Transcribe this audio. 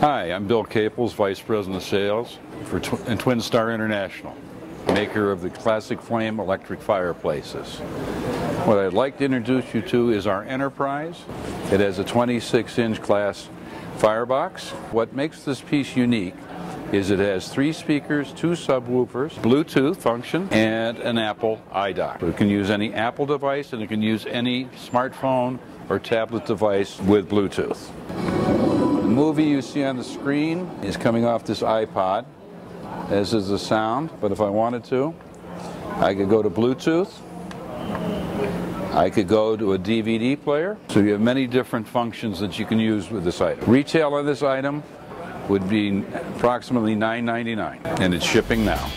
Hi, I'm Bill Capels, Vice President of Sales for Twin Star International, maker of the Classic Flame electric fireplaces. What I'd like to introduce you to is our Enterprise. It has a 26-inch glass firebox. What makes this piece unique is it has 3 speakers, 2 subwoofers, Bluetooth function, and an Apple iDock. So it can use any Apple device, and it can use any smartphone or tablet device with Bluetooth. The movie you see on the screen is coming off this iPod, as is the sound, but if I wanted to, I could go to Bluetooth, I could go to a DVD player, so you have many different functions that you can use with this item. Retail on this item would be approximately $9.99, and it's shipping now.